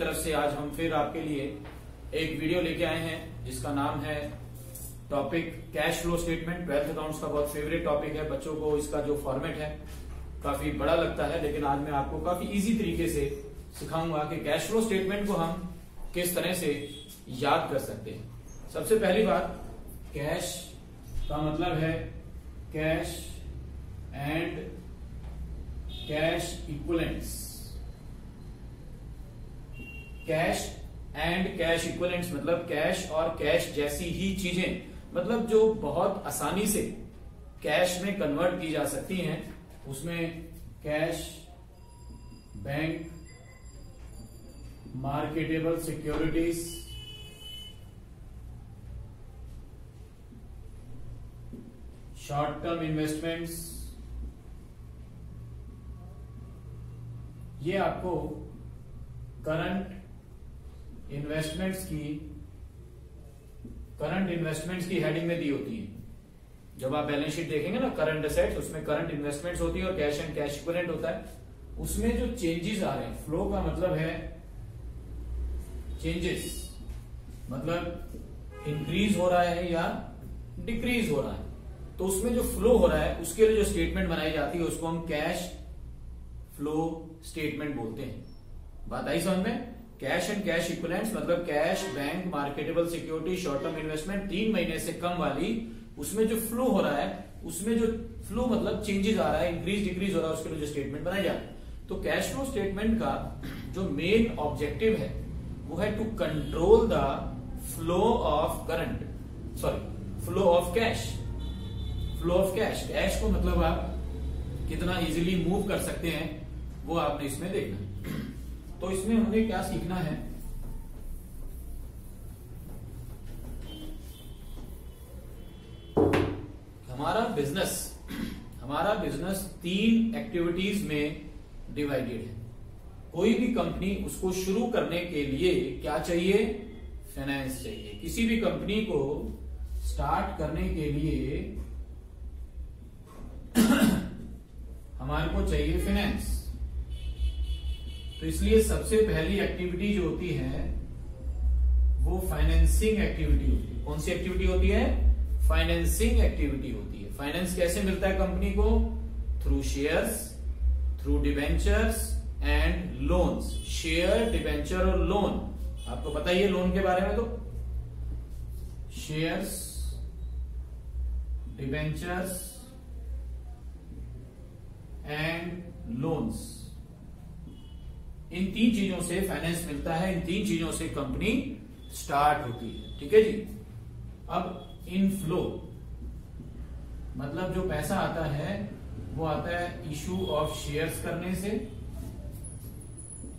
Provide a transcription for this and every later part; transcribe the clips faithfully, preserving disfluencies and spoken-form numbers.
तरफ से आज हम फिर आपके लिए एक वीडियो लेके आए हैं जिसका नाम है topic cash flow statement. Twelfth accounts का बहुत फेवरेट टॉपिक है, बच्चों को इसका जो फॉर्मेट है काफी बड़ा लगता है, लेकिन आज मैं आपको काफी इजी तरीके से सिखाऊंगा कि कैश फ्लो स्टेटमेंट को हम किस तरह से याद कर सकते हैं। सबसे पहली बात, कैश का मतलब है cash and cash equivalents. Cash and cash equivalents मतलब कैश और कैश जैसी ही चीजें, मतलब जो बहुत आसानी से कैश में कन्वर्ट की जा सकती हैं, उसमें cash, bank, marketable securities, short term investments, ये आपको करंट इन्वेस्टमेंट्स की करंट इन्वेस्टमेंट्स की हेडिंग में दी होती है। जब आप बैलेंस शीट देखेंगे ना, करंट एसेट्स, उसमें करंट इन्वेस्टमेंट्स होती है और कैश एंड कैश इक्विवेलेंट होता है। उसमें जो चेंजेस आ रहे हैं, फ्लो का मतलब है चेंजेस, मतलब इंक्रीज हो रहा है या डिक्रीज हो रहा है, तो उसमें जो फ्लो हो रहा है उसके लिए जो स्टेटमेंट बनाई जाती है उसको हम कैश फ्लो स्टेटमेंट बोलते हैं। बात आई समझ में? कैश एंड कैश इक्विवेलेंट्स मतलब cash, bank, marketable security, short term investment, तीन महीने से कम वाली, उसमें जो फ्लो हो रहा है, उसमें जो फ्लो मतलब चेंजेस आ रहा है, इंक्रीज डिक्रीज हो रहा है, उसके लिए जो स्टेटमेंट बनाया जाता है। तो कैश फ्लो स्टेटमेंट का जो मेन ऑब्जेक्टिव है वो है to control the flow of current sorry flow of cash. Flow of cash cash को मतलब आप कितना इजिली मूव कर सकते हैं वो आपने इसमें देखना। तो इसमें हमने क्या सीखना है? हमारा बिजनेस हमारा बिजनेस तीन एक्टिविटीज में डिवाइडेड है। कोई भी कंपनी, उसको शुरू करने के लिए क्या चाहिए? फाइनेंस चाहिए। किसी भी कंपनी को स्टार्ट करने के लिए हमारे को चाहिए फाइनेंस। तो इसलिए सबसे पहली एक्टिविटी जो होती है वो फाइनेंसिंग एक्टिविटी होती है। कौन सी एक्टिविटी होती है? फाइनेंसिंग एक्टिविटी होती है। फाइनेंस कैसे मिलता है कंपनी को? Through shares, through debentures and loans. Share, debenture और लोन, आपको पता ही है लोन के बारे में। तो शेयर्स, डिबेंचर्स एंड लोन्स, इन तीन चीजों से फाइनेंस मिलता है, इन तीन चीजों से कंपनी स्टार्ट होती है। ठीक है जी। अब इनफ्लो मतलब जो पैसा आता है वो आता है इशू ऑफ शेयर्स करने से,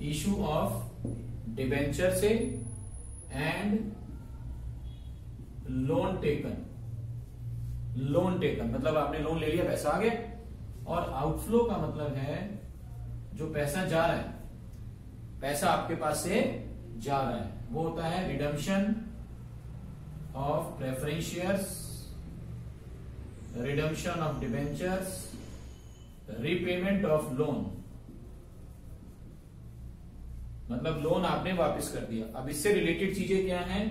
इशू ऑफ डिबेंचर से and loan taken. Loan taken मतलब आपने लोन ले लिया, पैसा आ गया। और आउटफ्लो का मतलब है जो पैसा जा रहा है, पैसा आपके पास से जा रहा है, वो होता है redemption of preference shares, redemption of debentures, repayment of loan, मतलब लोन आपने वापस कर दिया। अब इससे रिलेटेड चीजें क्या हैं?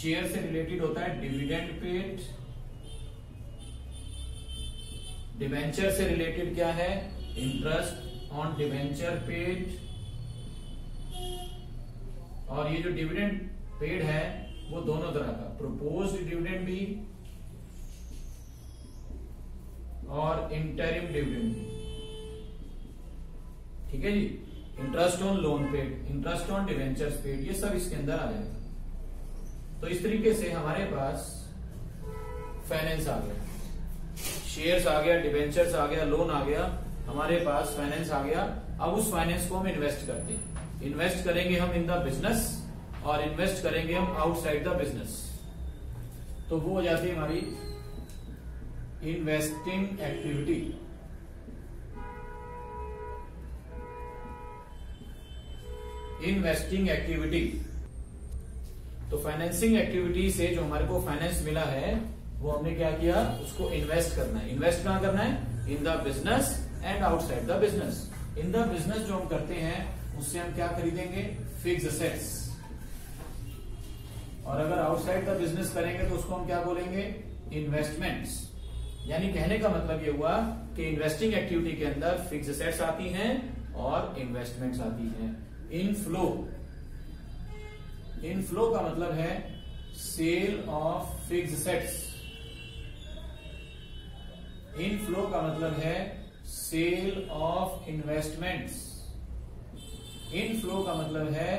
शेयर से रिलेटेड होता है डिविडेंड पेड, डिबेंचर से रिलेटेड क्या है? इंटरेस्ट ऑन डिबेंचर पेड, और ये जो डिविडेंड पेड है वो दोनों तरह का, प्रोपोज्ड डिविडेंड भी और इंटरिम डिविडेंड भी। ठीक है जी। Interest on loan paid, interest on debentures paid, ये सब इसके अंदर आ जाएगा। तो इस तरीके से हमारे पास फाइनेंस आ गया, शेयर्स आ गया, डिवेंचर्स आ गया, लोन आ गया, हमारे पास फाइनेंस आ गया। अब उस फाइनेंस को हम इन्वेस्ट करते हैं। इन्वेस्ट करेंगे हम इन द बिजनेस और इन्वेस्ट करेंगे हम आउटसाइड द बिजनेस। तो वो हो जाती है हमारी इन्वेस्टिंग एक्टिविटी। इन्वेस्टिंग एक्टिविटी तो फाइनेंसिंग एक्टिविटी से जो हमारे को फाइनेंस मिला है वो हमने क्या किया? उसको इन्वेस्ट करना है। इन्वेस्ट कहां करना है? In the business and outside the business. In the business जो हम करते हैं उससे हम क्या खरीदेंगे? Fixed assets. और अगर आउटसाइड का बिजनेस करेंगे तो उसको हम क्या बोलेंगे, इन्वेस्टमेंट्स। यानी कहने का मतलब ये हुआ कि इन्वेस्टिंग एक्टिविटी के अंदर फिक्स्ड असेट्स आती हैं और इन्वेस्टमेंट्स आती हैं। इनफ्लो, इनफ्लो का मतलब है sale of fixed assets, inflow का मतलब है सेल ऑफ इन्वेस्टमेंट्स, इनफ्लो का मतलब है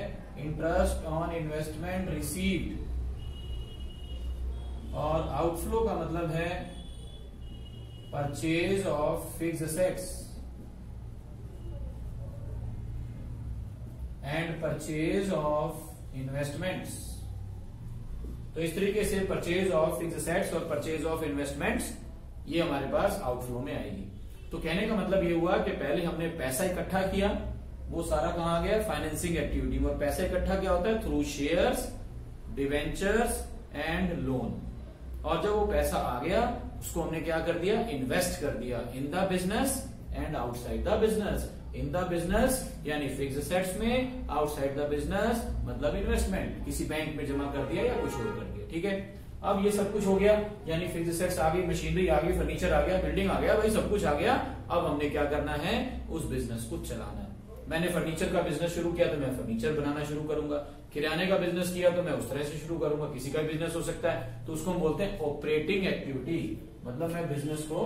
इंटरेस्ट ऑन इन्वेस्टमेंट रिसीव्ड, और आउटफ्लो का मतलब है purchase of fixed assets and purchase of investments. तो इस तरीके से परचेज ऑफ फिक्स्ड असेट्स और परचेज ऑफ इन्वेस्टमेंट्स ये हमारे पास आउटफ्लो में आएगी। तो कहने का मतलब ये हुआ कि पहले हमने पैसा इकट्ठा किया, वो सारा कहां गया, फाइनेंसिंग एक्टिविटी में। पैसा इकट्ठा क्या होता है, through shares, debentures and loan. और जब वो पैसा आ गया उसको हमने क्या कर दिया, इन्वेस्ट कर दिया, in the business and outside the business. In the business यानी फिक्स्ड असेट्स में, आउटसाइड द बिजनेस मतलब इन्वेस्टमेंट, किसी बैंक में जमा कर दिया या कुछ और कर दिया। ठीक है, अब ये सब कुछ हो गया, यानी फिक्स्ड असेट्स आ गई, मशीनरी आ गई, फर्नीचर आ गया, बिल्डिंग आ गया, भाई सब कुछ आ गया। अब हमने क्या करना है, उस बिजनेस को चलाना है। मैंने फर्नीचर का बिजनेस शुरू किया तो मैं फर्नीचर बनाना शुरू करूंगा, किराने का बिजनेस किया तो मैं उस तरह से शुरू करूंगा, किसी का बिजनेस हो सकता है, तो उसको हम बोलते हैं ऑपरेटिंग एक्टिविटी। मतलब मैं बिजनेस को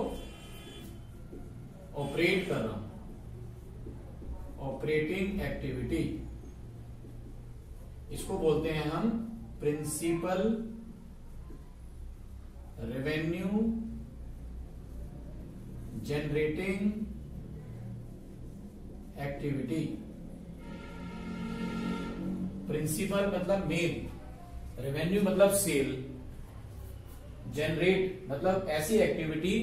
ऑपरेट कर रहा हूं, ऑपरेटिंग एक्टिविटी, इसको बोलते हैं हम principal, revenue generating activity. Principal मतलब मेन, रेवेन्यू मतलब सेल, जनरेट मतलब ऐसी एक्टिविटी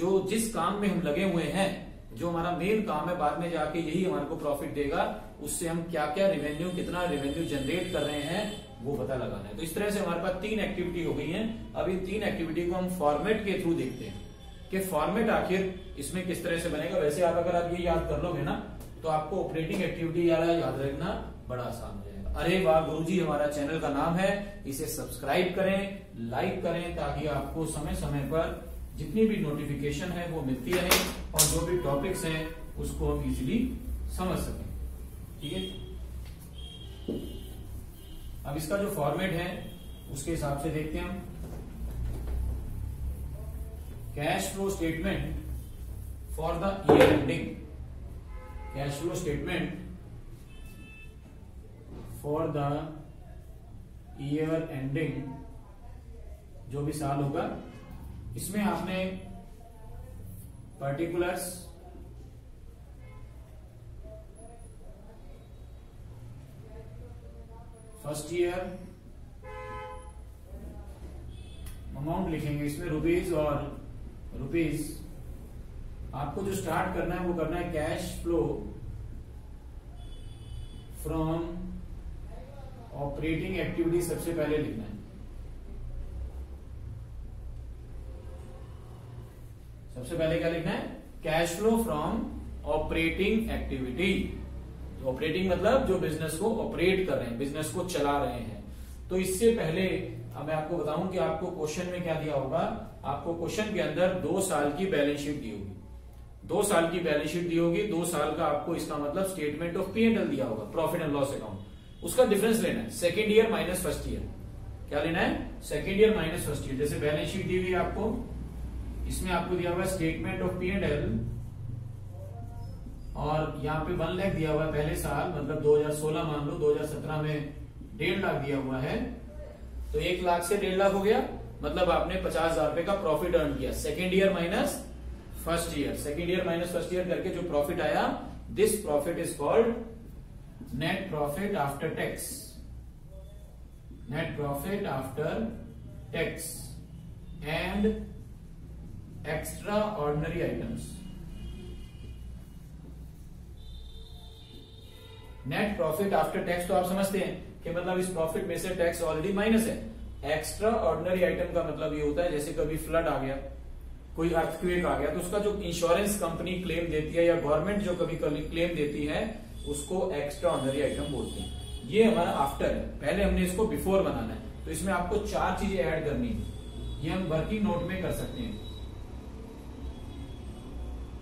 जो जिस काम में हम लगे हुए हैं, जो हमारा मेन काम है, बाद में जाके यही हमारे को प्रॉफिट देगा, उससे हम क्या क्या रेवेन्यू, कितना रेवेन्यू जनरेट कर रहे हैं वो पता लगाना है। तो इस तरह से हमारे पास तीन एक्टिविटी हो गई हैं। अब इन तीन एक्टिविटी को हम फॉर्मेट के थ्रू देखते हैं कि फॉर्मेट आखिर इसमें किस तरह से बनेगा। वैसे आप अगर आप ये याद कर लोगे ना तो आपको ऑपरेटिंग एक्टिविटी याद रखना बड़ा आसान हो जाएगा। अरे वाह गुरुजी, हमारा चैनल का नाम है, इसे सब्सक्राइब करें, लाइक करें, ताकि आपको समय समय पर जितनी भी नोटिफिकेशन है वो मिलती रहे और जो भी टॉपिक्स हैं उसको हम इजीली समझ सकें। ठीक है, अब इसका जो फॉर्मेट है उसके हिसाब से देखते हैं हम। Cash flow statement for the year ending, cash flow statement for the year ending, जो भी साल होगा, इसमें आपने पर्टिकुलर्स, फर्स्ट ईयर अमाउंट लिखेंगे, इसमें रुपीज और रुपीज। आपको जो स्टार्ट करना है वो करना है cash flow from operating activity, सबसे पहले लिखना है, सबसे पहले क्या लिखना है, cash flow from operating activity. Operating मतलब जो बिजनेस को ऑपरेट कर रहे हैं, बिजनेस को चला रहे हैं। तो इससे पहले अब मैं आपको बताऊं कि आपको क्वेश्चन में क्या दिया होगा, आपको क्वेश्चन के अंदर दो साल की बैलेंस शीट दी होगी, दो साल की बैलेंस शीट दी होगी, दो साल का आपको इसका मतलब statement of P and L दिया होगा, प्रॉफिट एंड लॉस अकाउंट। उसका डिफरेंस लेना है, second year minus first year. क्या लेना है, second year minus first year. जैसे बैलेंस शीट दी हुई आपको, इसमें आपको दिया हुआ statement of P and L, और यहाँ पे वन लाख दिया हुआ है पहले साल, मतलब दो हजार सोलह मान लो, दो हजार सत्रह में डेढ़ लाख दिया हुआ है, तो एक लाख से डेढ़ लाख हो गया, मतलब आपने पचास हजार रुपए का प्रॉफिट अर्न किया, second year minus first year. Second year minus first year करके जो प्रॉफिट आया, this profit is called net profit after tax, net profit after tax and extraordinary items. Net profit after tax तो आप समझते हैं कि मतलब इस प्रॉफिट में से टैक्स ऑलरेडी माइनस है। एक्स्ट्रा ऑर्डिनरी आइटम का मतलब ये होता है, जैसे कभी फ्लड आ गया, कोई अर्थक्वेक आ गया, तो उसका जो इंश्योरेंस कंपनी क्लेम देती है या गवर्नमेंट जो कभी क्लेम देती है उसको एक्स्ट्रा ऑर्डिनरी आइटम बोलते हैं। ये हमारा आफ्टर है, पहले हमने इसको बिफोर बनाना है। तो इसमें आपको चार चीजें ऐड करनी है, ये हम वर्किंग नोट में कर सकते हैं।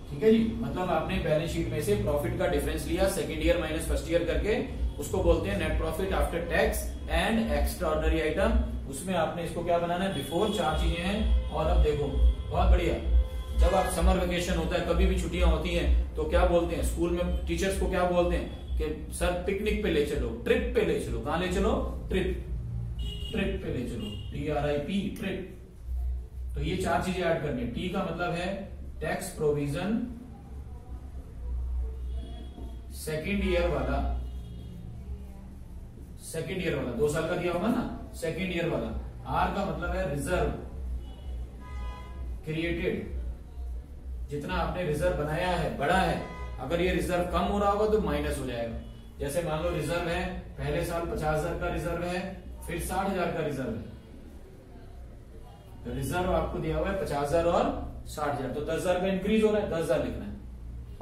ठीक है जी, मतलब आपने बैलेंस शीट में से प्रॉफिट का डिफरेंस लिया second year minus first year करके, उसको बोलते हैं net profit after tax and extraordinary item. उसमें आपने इसको क्या बनाना है, बिफोर, चार चीजें हैं। और अब देखो बहुत बढ़िया, जब आप समर वेकेशन होता है, कभी भी छुट्टियां होती हैं, तो क्या बोलते हैं स्कूल में टीचर्स को, क्या बोलते हैं कि सर पिकनिक पे ले चलो, ट्रिप पे ले चलो। कहां ले चलो, ट्रिप, ट्रिप पे ले चलो, T R I P, trip. तो ये चार चीजें ऐड करनी है। टी का मतलब है टैक्स प्रोविजन, सेकेंड ईयर वाला, सेकेंड ईयर वाला दो साल का दिया होगा ना, सेकेंड ईयर वाला। आर का मतलब है रिजर्व क्रिएटेड, जितना आपने रिजर्व बनाया है बड़ा है, अगर ये रिजर्व कम हो रहा होगा तो माइनस हो जाएगा। जैसे मान लो रिजर्व है पहले साल पचास हजार का रिजर्व है, फिर साठ हजार का रिजर्व है, तो रिजर्व आपको दिया हुआ है पचास हजार और साठ हजार, तो दस हजार का इंक्रीज हो रहा है, दस हजार लिखना है।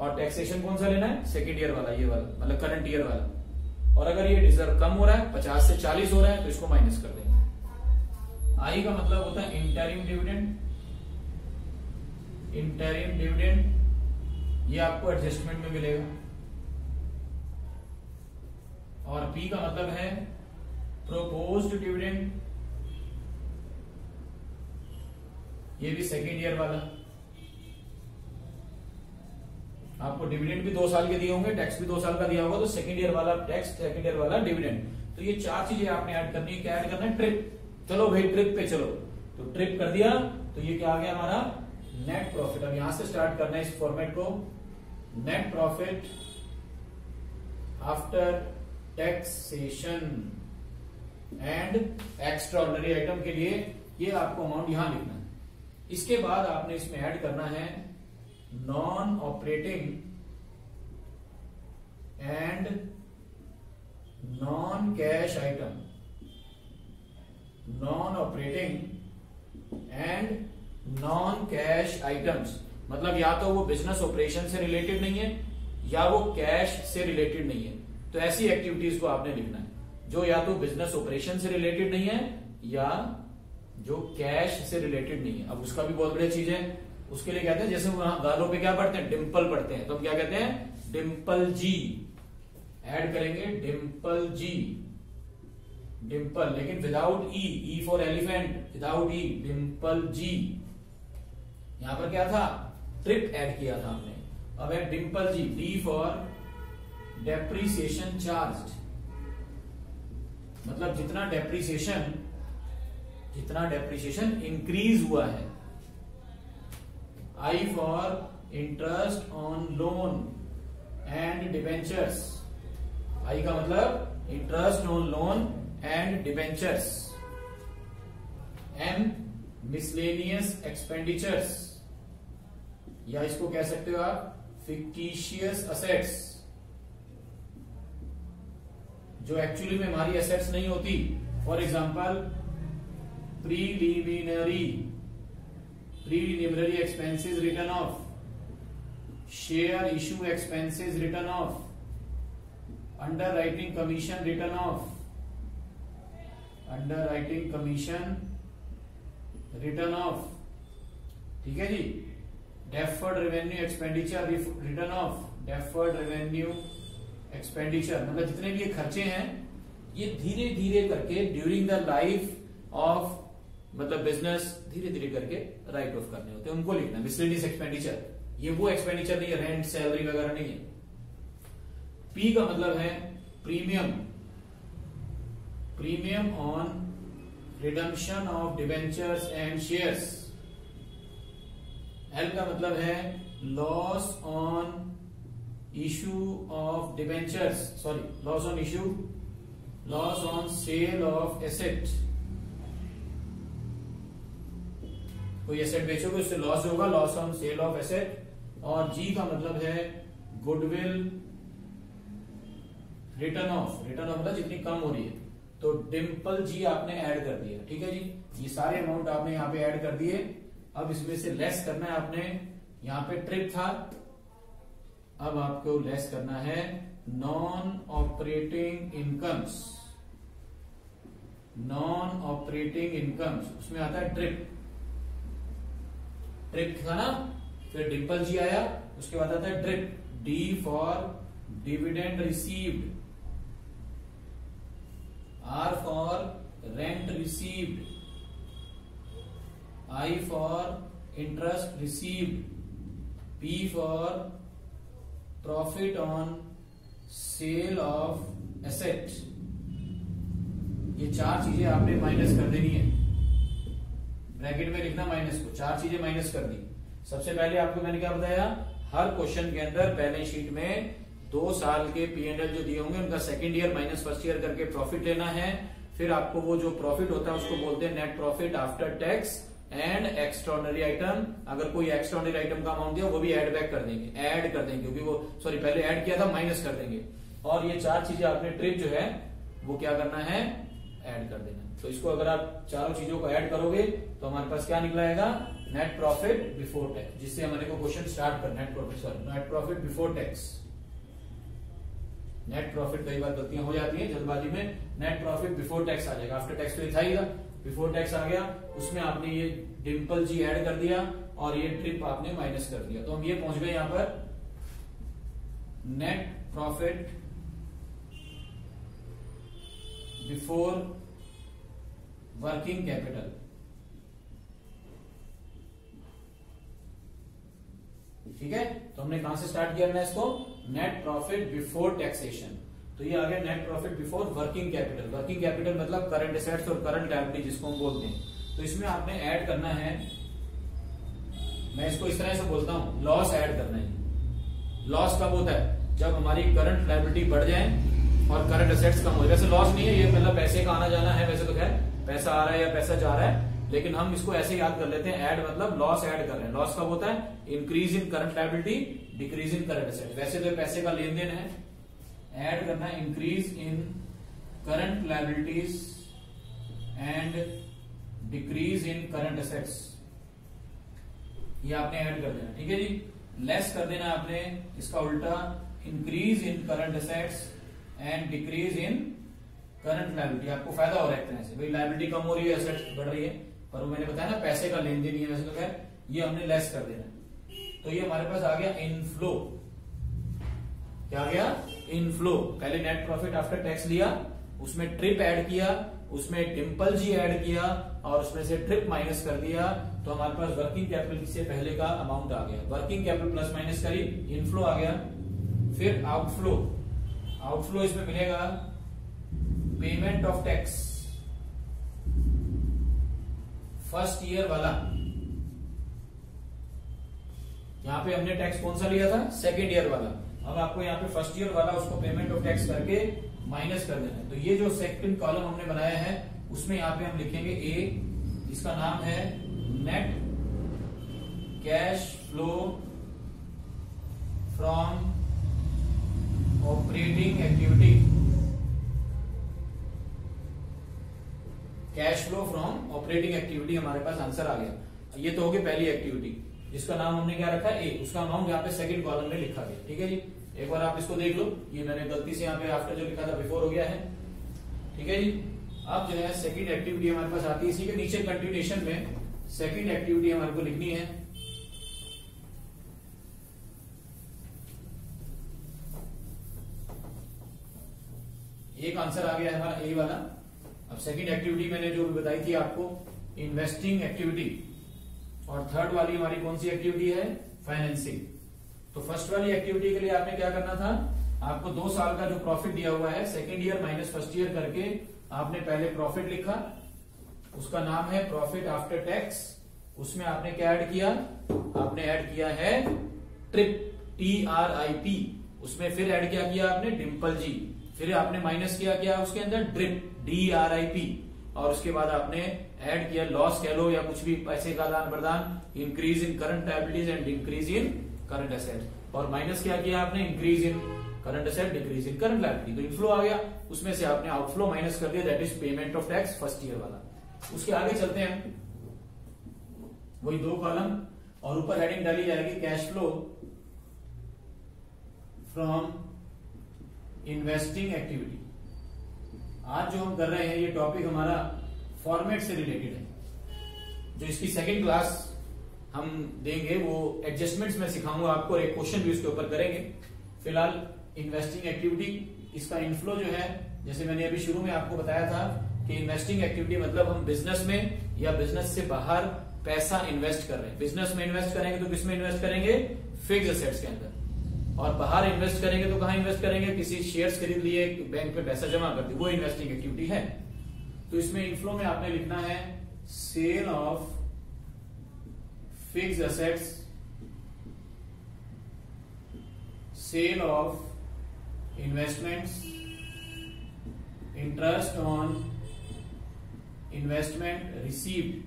और टैक्सेशन कौन सा लेना है, सेकेंड ईयर वाला, ये वाला मतलब करंट ईयर वाला। और अगर ये रिजर्व कम हो रहा है, पचास से चालीस हो रहा है, तो इसको माइनस कर देंगे। आई का मतलब होता है इंटरिम डिविडेंड, इंटरिम डिविडेंड ये आपको एडजस्टमेंट में मिलेगा। और पी का मतलब है प्रोपोज्ड डिविडेंड, ये भी सेकेंड ईयर वाला। आपको डिविडेंड भी दो साल के दिए होंगे, टैक्स भी दो साल का दिया होगा, तो सेकेंड ईयर वाला टैक्स, सेकेंड ईयर वाला डिविडेंड। तो ये चार चीजें आपने ऐड करनी है। क्या ऐड करना है, ट्रिप, चलो भाई ट्रिप पे चलो, तो ट्रिप कर दिया, तो ये क्या आ गया हमारा नेट प्रॉफिट। अब यहां से स्टार्ट करना है इस फॉर्मेट को, net profit after taxation and extraordinary item के लिए ये आपको अमाउंट यहां लिखना है। इसके बाद आपने इसमें ऐड करना है non operating and non cash item, non operating and non cash items, मतलब या तो वो बिजनेस ऑपरेशन से रिलेटेड नहीं है या वो कैश से रिलेटेड नहीं है। तो ऐसी एक्टिविटीज को आपने लिखना है जो या तो बिजनेस ऑपरेशन से रिलेटेड नहीं है या जो कैश से रिलेटेड नहीं है। अब उसका भी बहुत बढ़िया चीज है, उसके लिए कहते हैं, जैसे गालों पे क्या पढ़ते हैं, डिम्पल पढ़ते हैं, तो हम क्या कहते हैं डिम्पल जी, ऐड करेंगे डिम्पल जी, डिम्पल, लेकिन without E, E for elephant, without E, Dimple ji. यहां पर क्या था, ट्रिप ऐड किया था हमने, अब है डिम्पल जी, डी फॉर डेप्रीसिएशन चार्ज, मतलब जितना डेप्रीसिएशन जितना डेप्रिसिएशन इंक्रीज हुआ है। I for interest on loan and debentures, I का मतलब interest on loan and debentures. M miscellaneous expenditures, या इसको कह सकते हो आप फिक्टिशियस असेट्स, जो एक्चुअली में हमारी असेट्स नहीं होती। For example preliminary preliminary expenses written off, share issue expenses written off, underwriting commission written off, underwriting commission written off, ठीक है जी। Deferred revenue expenditure written off, deferred revenue expenditure, मतलब जितने भी ये खर्चे हैं ये धीरे धीरे करके ड्यूरिंग द लाइफ ऑफ मतलब बिजनेस धीरे धीरे करके राइट ऑफ करने होते हैं, उनको लिखना। मिसलेनियस एक्सपेंडिचर, ये वो एक्सपेंडिचर नहीं है, रेंट, सैलरी वगैरह नहीं है। पी का मतलब है premium, premium on redemption of debentures and shares. L का मतलब है loss on issue of debentures, sorry loss on issue, loss on sale of asset, कोई एसेट बेचोगे उससे लॉस होगा, loss on sale of asset. और जी का मतलब है goodwill written off, written off मतलब जितनी कम हो रही है, तो डिम्पल जी आपने ऐड कर दिया। ठीक है जी, ये सारे अमाउंट आपने यहाँ पे ऐड कर दिए। अब इसमें से लेस करना है आपने, यहाँ पे ट्रिप था, अब आपको लेस करना है non operating incomes, non operating incomes उसमें आता है ट्रिप, ट्रिप था ना, फिर डिम्पल जी आया, उसके बाद आता है trip, D for dividend received, R for rent received, I for interest received, P for profit on sale of asset. ये चार चीजें आपने माइनस कर देनी है, ब्रैकेट में लिखना माइनस को, चार चीजें माइनस कर दी। सबसे पहले आपको मैंने क्या बताया, हर क्वेश्चन के अंदर बैलेंस शीट में दो साल के पी एंड एल जो दिए होंगे उनका second year minus first year करके प्रॉफिट लेना है, फिर आपको वो जो प्रॉफिट होता है उसको बोलते हैं net profit after tax and extraordinary item. अगर कोई एक्स्ट्राऑर्डिनरी आइटम का अमाउंट दिया वो भी ऐड बैक कर देंगे, ऐड कर देंगे क्योंकि वो सॉरी पहले ऐड किया था, माइनस कर देंगे। और ये चार चीजें आपने ट्रिप जो है वो क्या करना है, ऐड कर देना। तो इसको अगर आप चारों चीजों को ऐड करोगे तो हमारे पास क्या निकलाएगा, नेट प्रॉफिट बिफोर टैक्स, जिससे हमारे को क्वेश्चन स्टार्ट करना है, net profit sorry net profit before tax, net profit. कई बार गलतियां हो जाती हैं जल्दबाजी में, नेट प्रॉफिट बिफोर टैक्स आ जाएगा, आफ्टर टैक्स तो ये था ही, बिफोर टैक्स आ गया, उसमें आपने ये डिम्पल जी ऐड कर दिया और ये ट्रिप आपने माइनस कर दिया, तो हम ये पहुंच गए यहां पर net profit before working capital. ठीक है, तो हमने कहां से स्टार्ट किया है इसको, नेट प्रॉफिट बिफोर टैक्सेशन, तो ये आ गया net profit before working capital. Working capital मतलब करंट एसेट्स और करंट लायबिलिटी जिसको हम बोलते हैं। तो इसमें आपने ऐड करना है, मैं इसको इस तरह से बोलता हूं, लॉस ऐड करना है। लॉस कब होता है, जब हमारी करंट लायबिलिटी बढ़ जाए और करंट एसेट्स कम हो जाए। वैसे लॉस नहीं है ये, मतलब पैसे का आना जाना है, वैसे तो खैर पैसा आ रहा है या पैसा जा रहा है, लेकिन हम इसको ऐसे याद कर लेते हैं, ऐड मतलब लॉस ऐड कर रहे हैं। लॉस कब होता है, increase in current liability decrease in current asset. वैसे तो पैसे का लेन देन है, ऐड करना increase in current liabilities and decrease in current assets, ये आपने ऐड कर देना। ठीक है जी, लेस कर देना आपने इसका उल्टा, increase in current assets and decrease in current liability. आपको फायदा हो रहा है, भाई लायबिलिटी कम हो रही है, एसेट्स बढ़ रही है, पर मैंने बताया ना पैसे का लेन देन ही है, वैसे तो खैर ये हमने लेस कर देना। तो ये हमारे पास आ गया इनफ्लो, क्या आ गया, इनफ्लो। पहले नेट प्रॉफिट आफ्टर टैक्स लिया, उसमें ट्रिप ऐड किया, उसमें डिम्पल जी ऐड किया और उसमें से ट्रिप माइनस कर दिया, तो हमारे पास वर्किंग कैपिटल से पहले का अमाउंट आ गया। वर्किंग कैपिटल प्लस माइनस करी, इनफ्लो आ गया। फिर आउटफ्लो, आउटफ्लो इसमें मिलेगा payment of tax, first year वाला। यहां पे हमने टैक्स कौन सा लिया था, सेकेंड ईयर वाला। अब आपको यहाँ पे फर्स्ट ईयर वाला उसको पेमेंट ऑफ टैक्स करके माइनस कर देना है। तो ये जो सेकंड कॉलम हमने बनाया है उसमें यहाँ पे हम लिखेंगे ए, इसका नाम है net cash flow from operating activity, cash flow from operating activity हमारे पास आंसर आ गया। ये तो होगी पहली एक्टिविटी जिसका नाम हमने क्या रखा है ए, उसका अमाउंट यहाँ पे सेकंड कॉलम में लिखा गया। ठीक है जी, एक बार आप इसको देख लो, ये मैंने गलती से यहाँ पे आफ्टर जो लिखा था बिफोर हो गया है। ठीक है जी, अब जो है सेकंड एक्टिविटी हमारे पास आती है, इसी के नीचे कंटिन्यूएशन में सेकंड एक्टिविटी हमारे को लिखनी है। एक आंसर आ गया है हमारा ए वाला। अब सेकंड एक्टिविटी मैंने जो बताई थी आपको, इन्वेस्टिंग एक्टिविटी, और थर्ड वाली हमारी कौन सी एक्टिविटी है, फाइनेंसिंग। तो फर्स्ट वाली एक्टिविटी के लिए आपने क्या करना था, आपको दो साल का जो प्रॉफिट दिया हुआ है second year minus first year करके आपने पहले प्रॉफिट लिखा, उसका नाम है प्रॉफिट आफ्टर टैक्स। उसमें आपने क्या ऐड किया, आपने ऐड किया है trip, T R I P. उसमें फिर ऐड क्या किया आपने, डिम्पल जी। फिर आपने माइनस किया क्या उसके अंदर, drip, D R I P. और उसके बाद आपने ऐड किया लॉस कह लो या कुछ भी पैसे का आदान प्रदान, increase in current liabilities and increase in current asset. और माइनस क्या किया आपने, increase in current asset decrease in current liability. तो इनफ्लो आ गया, उसमें से आपने आउटफ्लो माइनस कर दिया, that is payment of tax first year वाला। उसके आगे चलते हैं, वही दो कॉलम और ऊपर हेडिंग डाली जाएगी cash flow from investing activity. आज जो हम कर रहे हैं ये टॉपिक हमारा फॉर्मेट से रिलेटेड है। जो इसकी सेकंड क्लास हम देंगे वो एडजस्टमेंट्स में सिखाऊंगा आपको और एक क्वेश्चन भी उसके ऊपर करेंगे। फिलहाल इन्वेस्टिंग एक्टिविटी, इसका इनफ्लो जो है, जैसे मैंने अभी शुरू में आपको बताया था कि इन्वेस्टिंग एक्टिविटी मतलब हम बिजनेस में या बिजनेस से बाहर पैसा इन्वेस्ट कर रहे हैं। बिजनेस में इन्वेस्ट करेंगे तो किसमें इन्वेस्ट करेंगे? फिक्स्ड एसेट्स के अंदर। और बाहर इन्वेस्ट करेंगे तो कहां इन्वेस्ट करेंगे? किसी शेयर्स खरीद लिए, बैंक में पैसा जमा कर दिया, वो इन्वेस्टिंग एक्टिविटी है। तो इसमें इनफ्लो में आपने लिखना है sale of fixed assets, sale of investments, interest on investment received.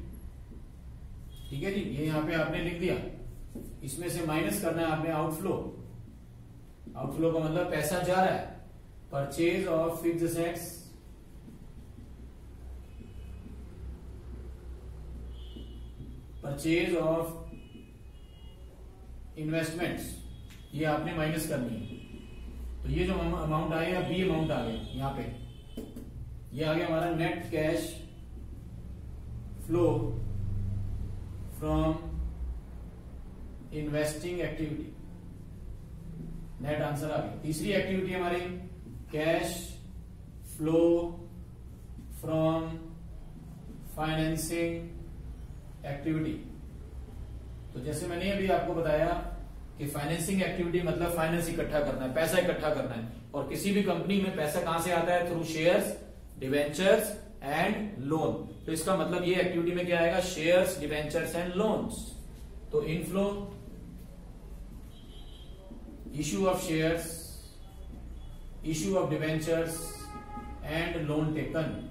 ठीक है जी, ये यहां पे आपने लिख दिया। इसमें से माइनस करना है आपने आउटफ्लो। आउटफ्लो का मतलब पैसा जा रहा है। Purchase of fixed assets, purchase of investments, ये आपने माइनस करनी है। तो ये जो अमाउंट आया बी अमाउंट आ गया यहां पे, ये आ गया हमारा net cash flow from investing activity, net answer आ गया। तीसरी एक्टिविटी हमारी cash flow from financing activity. तो जैसे मैंने अभी आपको बताया कि फाइनेंसिंग एक्टिविटी मतलब फाइनेंस इकट्ठा करना है, पैसा इकट्ठा करना है। और किसी भी कंपनी में पैसा कहां से आता है? Through shares, debentures and loan. तो इसका मतलब ये एक्टिविटी में क्या आएगा? Shares, debentures and loans. तो inflow, issue of shares, issue of debentures and loan taken.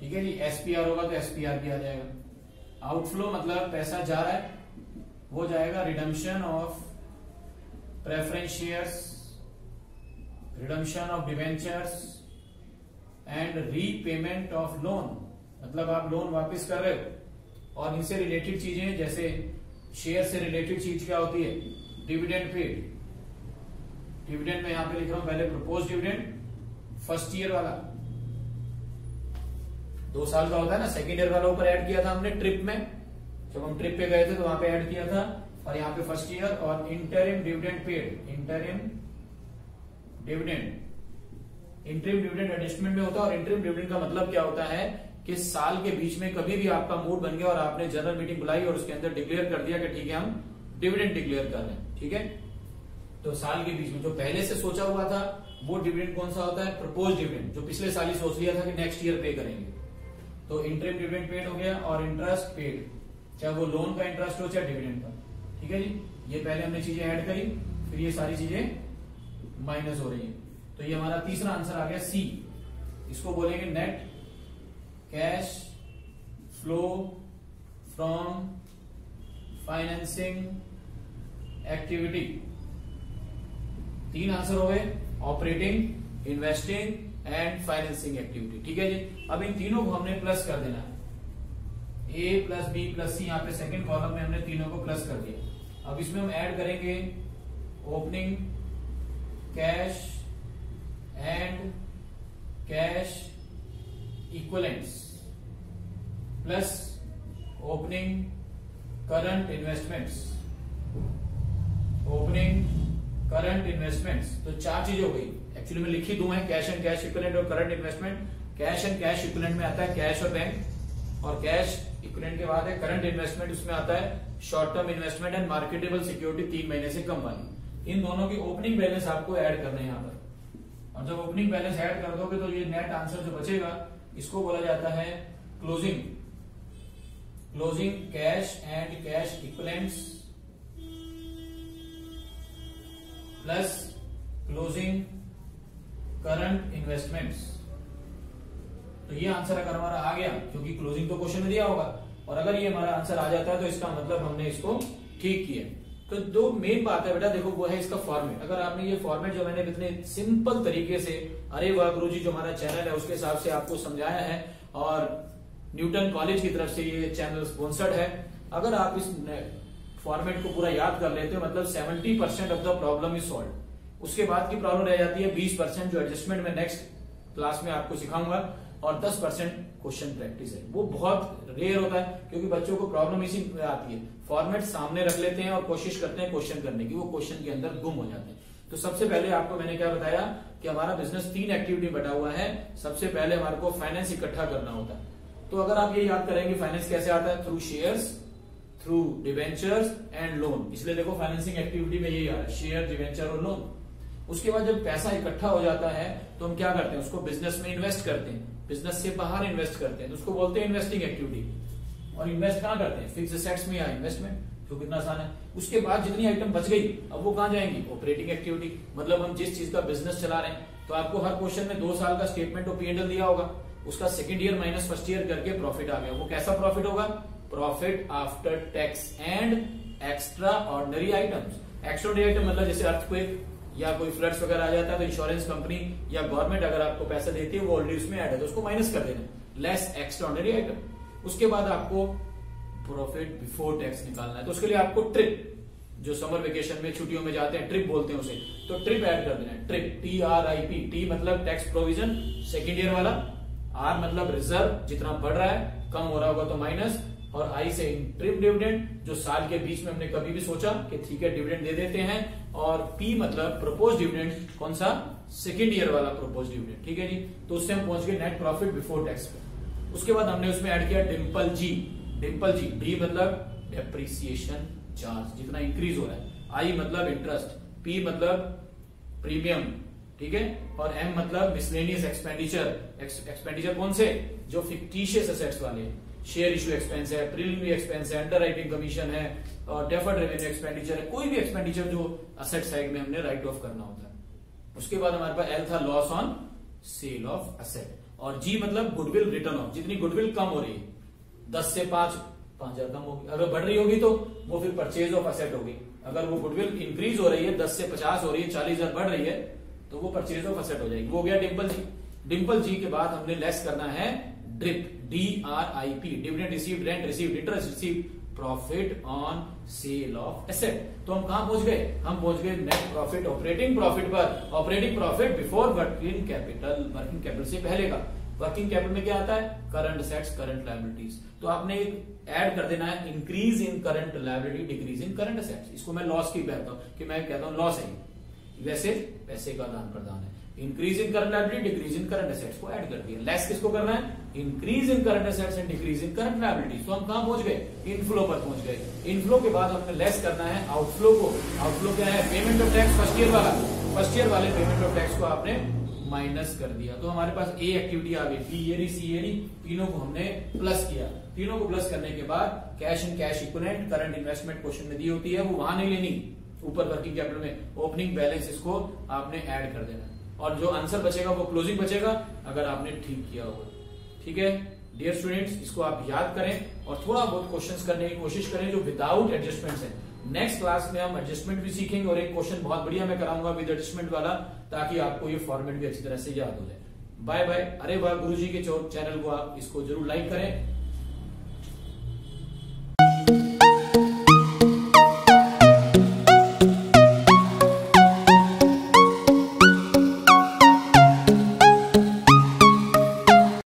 ठीक है जी, एसपीआर होगा तो एसपीआर भी आ जाएगा। आउटफ्लो मतलब पैसा जा रहा है, वो जाएगा redemption of preference shares, redemption of debentures and repayment of loan. मतलब आप लोन वापस कर रहे हो। और इनसे रिलेटेड चीजें, जैसे शेयर से रिलेटेड चीज क्या होती है? Dividend paid. डिविडेंड में यहां पे लिख रहा हूं पहले प्रपोज डिविडेंड, फर्स्ट ईयर वाला दो साल का होता है ना, सेकेंड ईयर वाला ऊपर ऐड किया था हमने ट्रिप में। जब हम ट्रिप पे गए थे तो वहां पे ऐड किया था। और यहाँ पे फर्स्ट ईयर और interim dividend paid, interim dividend. Interim dividend adjustment में होता है। और इंटरिम डिविडेंड का मतलब क्या होता है कि साल के बीच में कभी भी आपका मूड बन गया और आपने जनरल मीटिंग बुलाई और उसके अंदर डिक्लेयर कर दिया कि ठीक है हम डिविडेंड डिक्लेयर कर रहे हैं। ठीक है, तो साल के बीच में जो पहले से सोचा हुआ था वो डिविडेंड कौन सा होता है? प्रपोज डिविडेंड, जो पिछले साल ही सोच लिया था कि नेक्स्ट ईयर पे करेंगे। तो इंटरिम डिविडेंड पेड हो गया और इंटरेस्ट पेड, चाहे वो लोन का इंटरेस्ट हो चाहे डिविडेंड का। ठीक है जी, ये पहले हमने चीजें ऐड करी, फिर ये सारी चीजें माइनस हो रही है। तो ये हमारा तीसरा आंसर आ गया सी। इसको बोलेंगे net cash flow from financing activity. तीन आंसर हो गए, operating, investing and financing activity. ठीक है जी, अब इन तीनों को हमने प्लस कर देना है। A plus B plus C, यहां पे सेकंड कॉलम में हमने तीनों को प्लस कर दिया। अब इसमें हम ऐड करेंगे opening cash and cash equivalents plus opening current investments, opening current investments. तो चार चीज हो गई। एक्चुअली में लिखी दो है, कैश एंड कैश इक्विवेलेंट और current investment. Cash and cash equivalent में आता है कैश और बैंक, और कैश इक्विवेलेंट के बाद है करंट इन्वेस्टमेंट, उसमें आता है short term investment and marketable security तीन महीने से कम वाली। इन दोनों की ओपनिंग बैलेंस आपको ऐड करना है यहाँ पर। और जब ओपनिंग बैलेंस ऐड कर दोगे तो ये नेट आंसर जो बचेगा इसको बोला जाता है closing, closing cash and cash equivalents plus closing current investments. तो ये आंसर अगर हमारा आ गया, क्योंकि क्लोजिंग तो क्वेश्चन में दिया होगा, और अगर ये हमारा आंसर आ जाता है तो इसका मतलब हमने इसको ठीक किया। तो दो मेन बात है बेटा, देखो वो है इसका फॉर्मेट। अगर आपने ये फॉर्मेट जो मैंने इतने सिंपल तरीके से, अरे वाह गुरुजी जो हमारा चैनल है उसके हिसाब से आपको समझाया है, और न्यूटन कॉलेज की तरफ से ये चैनल स्पॉन्सर्ड है। अगर आप इस फॉर्मेट को पूरा याद कर लेते हो मतलब seventy percent of the problem is solve. उसके बाद की प्रॉब्लम रह जाती है बीस परसेंट जो एडजस्टमेंट में नेक्स्ट क्लास में आपको सिखाऊंगा, और दस परसेंट क्वेश्चन प्रैक्टिस है। वो बहुत रेयर होता है क्योंकि बच्चों को प्रॉब्लम इसी में आती है, फॉर्मेट सामने रख लेते हैं और कोशिश करते हैं क्वेश्चन करने की, वो क्वेश्चन के अंदर गुम हो जाते हैं। तो सबसे पहले आपको मैंने क्या बताया कि हमारा बिजनेस तीन एक्टिविटी बटा हुआ है। सबसे पहले हमारे को फाइनेंस इकट्ठा करना होता है, तो अगर आप ये याद करेंगे फाइनेंस कैसे आता है, through shares, through debentures and loan. इसलिए देखो फाइनेंसिंग एक्टिविटी में यही आ रहा है, शेयर, डिवेंचर और लोन। उसके बाद जब पैसा इकट्ठा हो जाता है तो हम क्या करते हैं, उसको बिजनेस में इन्वेस्ट करते हैं, बिजनेस से बाहर इन्वेस्ट करते हैं, तो उसको बोलते हैं इन्वेस्टिंग एक्टिविटी। और इन्वेस्ट कहां करते हैं, फिक्स्ड एसेट्स में या इन्वेस्टमेंट, तो कितना आसान है। उसके बाद जितनी आइटम बच गई अब वो कहां जाएंगी, ऑपरेटिंग एक्टिविटी, मतलब हम जिस चीज का बिजनेस चला रहे हैं। तो आपको हर क्वेश्चन में दो साल का स्टेटमेंट और पी एंड एल दिया होगा, उसका second year minus first year करके प्रॉफिट आ गया। वो कैसा प्रॉफिट होगा, profit after tax and extraordinary items. Extraordinary item मतलब जैसे अर्थक्वेक या कोई फ्लड्स वगैरह आ जाता है तो इंश्योरेंस कंपनी या गवर्नमेंट अगर आपको पैसा देती है वो ऑलरेडी उसमें ऐड है, तो उसको माइनस कर देना, लेस एक्स्ट्रा ऑर्डिनरी आइटम। उसके बाद आपको प्रॉफिट बिफोर टैक्स निकालना है, तो उसके लिए आपको ट्रिप, जो समर वेकेशन में छुट्टियों में जाते हैं ट्रिप बोलते हैं उसे, तो ट्रिप ऐड कर देना है। Trip T R I P, T मतलब टैक्स प्रोविजन सेकेंड ईयर वाला, आर मतलब रिजर्व, जितना बढ़ रहा है कम हो रहा होगा तो माइनस, और आई से इंट्रिम डिविडेंड, जो साल के बीच में हमने कभी भी सोचा कि ठीक है डिविडेंड दे देते हैं, और पी मतलब प्रपोज डिविडेंड, कौन सा, सेकेंड ईयर वाला प्रपोज डिविडेंड, ठीक है जी। तो उससे हम पहुंच गए नेट प्रॉफिट बिफोर टैक्स पे। उसके बाद हमने उसमें ऐड किया डिम्पल जी, डिम्पल जी डी मतलब डेप्रिसिएशन चार्ज, जितना इंक्रीज हो रहा है, आई मतलब इंटरेस्ट, पी मतलब प्रीमियम, ठीक है, और एम मतलब मिसलेनियस एक्सपेंडिचर, एक्सपेंडिचर कौन से, जो फिक्टिशियस एसेट्स वाले, शेयर इश्यू एक्सपेंस है, प्रीलिमिनरी एक्सपेंस है, अंडर राइटिंग कमीशन है, और डेफर्ड रेवेन्यू एक्सपेंडिचर है, कोई भी एक्सपेंडिचर जो असेट साइड में हमने राइट ऑफ करना होता है। उसके बाद हमारे पास एल था loss on sale of asset, और जी मतलब गुडविल रिटर्न ऑफ, जितनी गुडविल कम हो रही है, दस से पांच पांच हजार कम होगी, अगर बढ़ रही होगी तो वो फिर परचेज ऑफ असेट होगी, अगर वो गुडविल इंक्रीज हो रही है, दस से पचास हो रही है, चालीस हजार बढ़ रही है, तो वो परचेज ऑफ असेट हो जाएगी। वो हो गया डिम्पल जी। डिम्पल जी के बाद हमने लेस करना है drip, D R I P, dividend received, rent received, interest received, profit on sale of asset. तो हम कहां पहुंच गए, हम पहुंच गए नेट प्रॉफिट, ऑपरेटिंग प्रॉफिट पर, operating profit before working capital, working capital से पहले का। वर्किंग कैपिटल में क्या आता है, करंट एसेट्स, करंट लायबिलिटीज, तो आपने ऐड कर देना है increase in current liability, decrease in current assets. इसको मैं लॉस की कहता हूं, कि मैं कहता हूं लॉस है, वैसे पैसे का आदान प्रदान है। Increase in current liability, decrease in current assets को ऐड कर दिया। लेस किसको करना है, increase in current assets and decrease in current liabilities. तो हम कहां पहुंच गए, इनफ्लो पर पहुंच गए। इनफ्लो के बाद हमने लेस करना है आउटफ्लो को। आउटफ्लो क्या है, payment of tax, first year वाला, फर्स्ट ईयर वाले पेमेंट ऑफ टैक्स को आपने माइनस कर दिया। तो हमारे पास ए एक्टिविटी आ गई, बी ये रही, सी ये रही, तीनों को हमने प्लस किया। तीनों को प्लस करने के बाद cash and cash equivalent, current investment question में दी होती है, वो वहां नहीं लेनी, ऊपर वर्किंग कैपिटल में ओपनिंग बैलेंस, इसको आपने ऐड कर देना, और जो आंसर बचेगा वो क्लोजिंग बचेगा, अगर आपने ठीक किया होगा। ठीक है डियर स्टूडेंट्स, इसको आप याद करें और थोड़ा बहुत क्वेश्चंस करने की कोशिश करें जो विदाउट एडजस्टमेंट्स हैं। नेक्स्ट क्लास में हम एडजस्टमेंट भी सीखेंगे, और एक क्वेश्चन बहुत बढ़िया मैं कराऊंगा विद एडजस्टमेंट वाला, ताकि आपको ये फॉर्मेट भी अच्छी तरह से याद हो जाए। Bye bye. अरे वाह गुरुजी के चैनल को आप इसको जरूर लाइक करें,